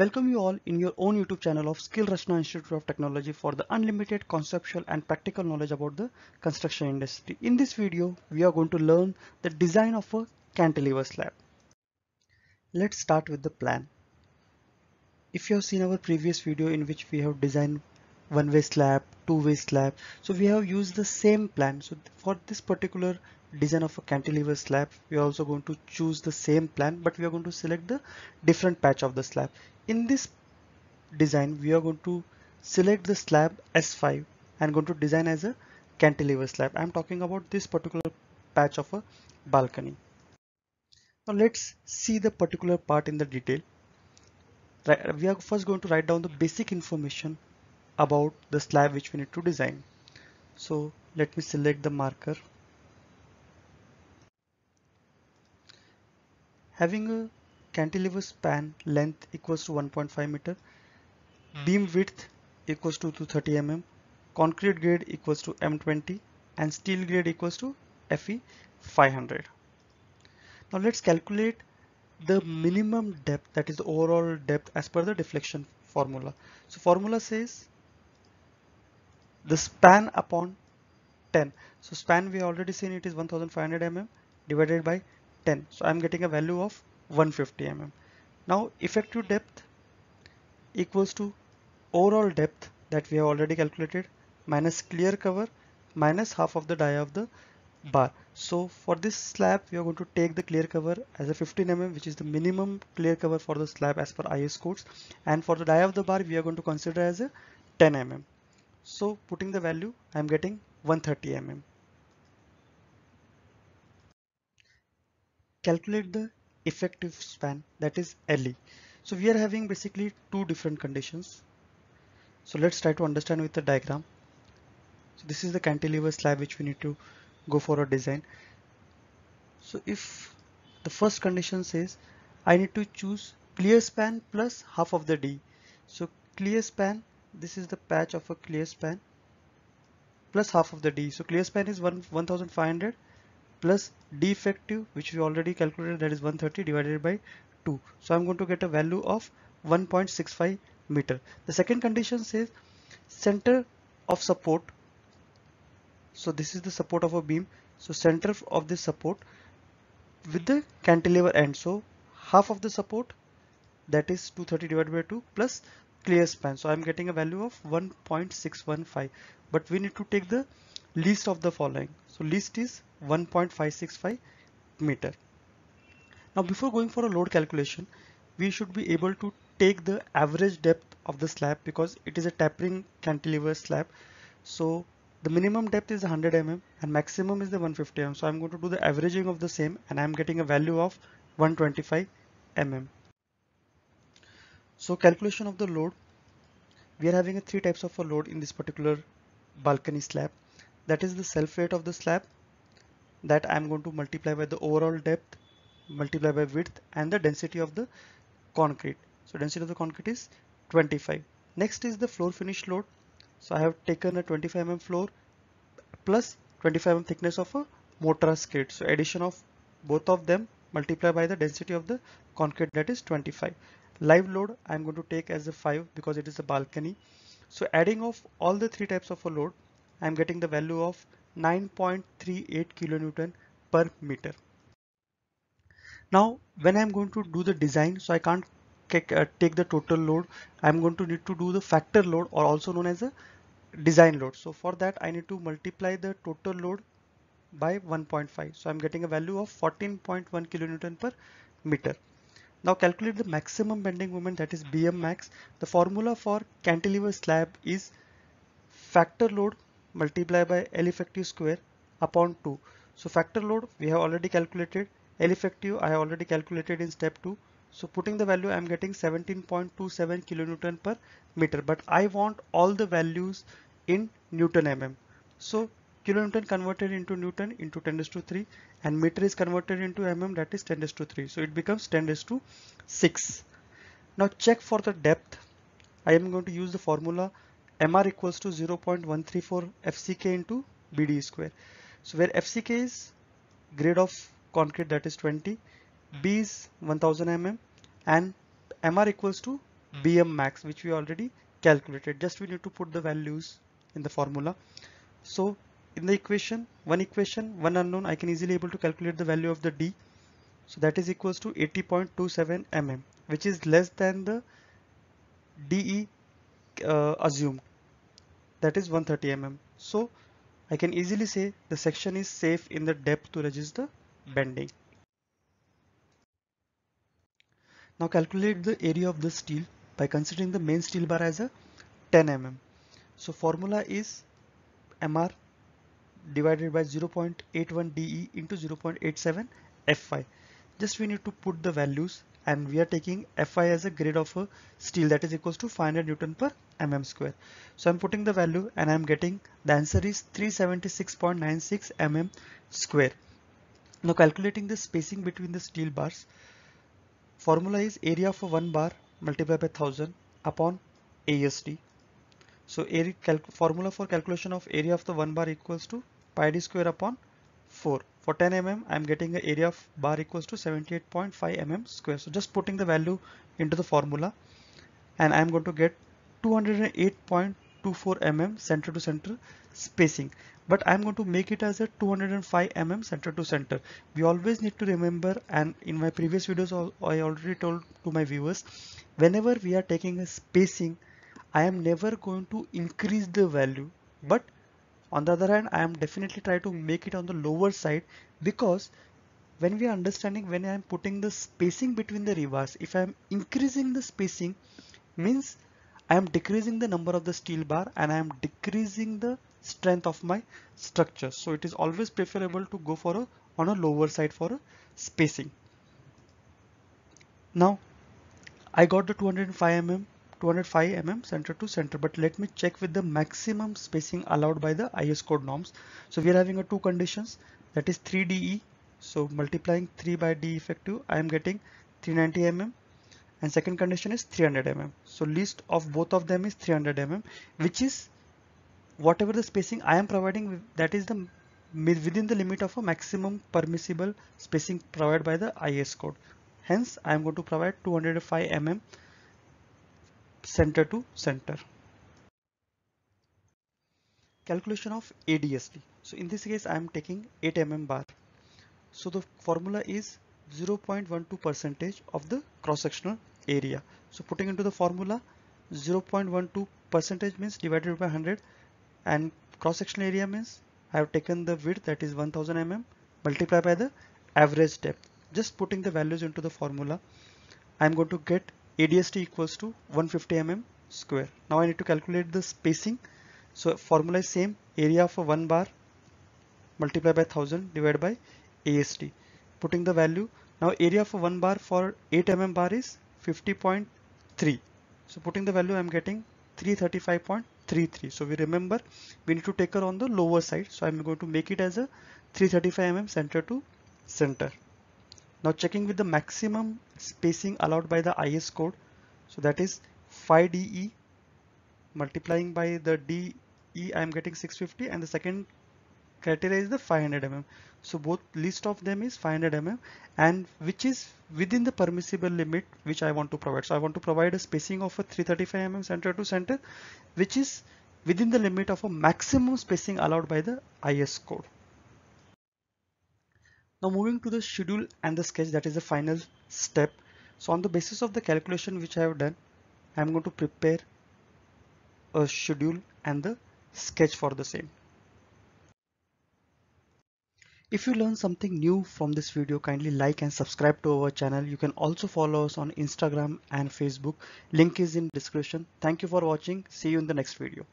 Welcome you all in your own YouTube channel of Skill Rachna Institute of Technology for the unlimited conceptual and practical knowledge about the construction industry. In this video, we are going to learn the design of a cantilever slab. Let's start with the plan. If you have seen our previous video in which we have designed one-way slab, two-way slab, so we have used the same plan. So for this particular design of a cantilever slab, we are also going to choose the same plan, but we are going to select the different patch of the slab. In this design, we are going to select the slab S5 and going to design as a cantilever slab. I am talking about this particular patch of a balcony. Now let's see the particular part in the detail. We are first going to write down the basic information about the slab which we need to design. So let me select the marker. Having a cantilever span length equals to 1.5 meter, beam width equals to 230 mm, concrete grade equals to M20, and steel grade equals to Fe 500. Now let's calculate the minimum depth, that is the overall depth as per the deflection formula. So formula says the span upon 10. So span, we already seen it is 1500 mm divided by 10. So I'm getting a value of 150 mm. Now effective depth equals to overall depth that we have already calculated minus clear cover minus half of the dia of the bar. So for this slab, we are going to take the clear cover as a 15 mm, which is the minimum clear cover for the slab as per IS codes, and for the dia of the bar we are going to consider as a 10 mm. So putting the value, I am getting 130 mm. Calculate the effective span, that is LE. So we are having basically two different conditions. So let's try to understand with the diagram. So this is the cantilever slab which we need to go for a design. So if the first condition says I need to choose clear span plus half of the D. So clear span, this is the patch of a clear span plus half of the D. So clear span is 1500 plus D effective, which we already calculated, that is 130 divided by 2. So I'm going to get a value of 1.65 meter. The second condition says center of support. So this is the support of a beam. So center of this support with the cantilever end. So half of the support, that is 230 divided by 2 plus clear span. So I'm getting a value of 1.615. But we need to take the least of the following. So least is 1.565 meter. Now before going for a load calculation, we should be able to take the average depth of the slab because it is a tapering cantilever slab. So the minimum depth is 100 mm and maximum is the 150 mm. So I'm going to do the averaging of the same, and I'm getting a value of 125 mm. So calculation of the load. We are having three types of a load in this particular balcony slab. That is the self weight of the slab, that I am going to multiply by the overall depth, multiply by width, and the density of the concrete. So density of the concrete is 25. Next is the floor finish load. So I have taken a 25 mm floor plus 25 mm thickness of a mortar skid. So addition of both of them multiply by the density of the concrete, that is 25. Live load I am going to take as a 5 because it is a balcony. So adding of all the three types of a load, I am getting the value of 9.38 kilonewton per meter. Now when I am going to do the design, so I can't take the total load. I am going to need to do the factor load, or also known as a design load. So for that I need to multiply the total load by 1.5. So I am getting a value of 14.1 kilonewton per meter. Now calculate the maximum bending moment, that is BM max. The formula for cantilever slab is factor load multiply by L effective square upon 2. So factor load we have already calculated, L effective I have already calculated in step 2. So putting the value, I am getting 17.27 kilonewton per meter, but I want all the values in Newton mm. So kilonewton converted into Newton into 10 to 3, and meter is converted into mm, that is 10 to 3. So it becomes 10 to 6. Now check for the depth. I am going to use the formula MR equals to 0.134 FCK into BD square. So where FCK is grade of concrete, that is 20, B is 1000 mm, and MR equals to Bm max, which we already calculated. Just we need to put the values in the formula. So in the equation, one unknown, I can easily able to calculate the value of the D. So that is equals to 80.27 mm, which is less than the DE assumed. That is 130 mm. So I can easily say the section is safe in the depth to register bending. Now calculate the area of the steel by considering the main steel bar as a 10 mm. So formula is MR divided by 0.81 DE into 0.87 FI. Just we need to put the values, and we are taking FI as a grade of a steel, that is equals to 500 Newton per mm square. So I'm putting the value and I'm getting the answer is 376.96 mm square. Now calculating the spacing between the steel bars, formula is area for one bar multiplied by 1000 upon ASD. So formula for calculation of area of the one bar equals to pi d square upon 4. For 10 mm, I am getting the area of bar equals to 78.5 mm square. So just putting the value into the formula, and I am going to get 208.24 mm center to center spacing. But I am going to make it as a 205 mm center to center. We always need to remember, and in my previous videos I already told to my viewers, whenever we are taking a spacing, I am never going to increase the value, but on the other hand, I am definitely trying to make it on the lower side, because when we are understanding, when I am putting the spacing between the rebars, if I am increasing the spacing, means I am decreasing the number of the steel bar and I am decreasing the strength of my structure. So it is always preferable to go for on a lower side for a spacing. Now I got the 205 mm center to center, but let me check with the maximum spacing allowed by the IS code norms. So we are having a two conditions, that is 3DE, so multiplying 3 by D effective, I am getting 390 mm, and second condition is 300 mm. So least of both of them is 300 mm, which is whatever the spacing I am providing, that is the within the limit of a maximum permissible spacing provided by the IS code. Hence I am going to provide 205 mm center to center. Calculation of ADSD. So in this case I am taking 8 mm bar. So the formula is 0.12% of the cross-sectional area. So putting into the formula, 0.12% means divided by 100, and cross-sectional area means I have taken the width, that is 1000 mm, multiplied by the average depth. Just putting the values into the formula, I am going to get ADSD equals to 150 mm square. Now I need to calculate the spacing. So formula is same, area for one bar multiplied by 1000 divided by ASD. Putting the value. Now area for one bar for 8 mm bar is 50.3. So putting the value, I am getting 335.33. So we remember we need to take her on the lower side. So I am going to make it as a 335 mm center to center. Now checking with the maximum spacing allowed by the IS code, so that is 5DE multiplying by the DE, I am getting 650, and the second criteria is the 500 mm. So both list of them is 500 mm, and which is within the permissible limit which I want to provide. So I want to provide a spacing of a 335 mm center to center, which is within the limit of a maximum spacing allowed by the IS code. Now moving to the schedule and the sketch, that is the final step. So on the basis of the calculation which I have done, I am going to prepare a schedule and the sketch for the same. If you learn something new from this video, kindly like and subscribe to our channel. You can also follow us on Instagram and Facebook. Link is in description. Thank you for watching. See you in the next video.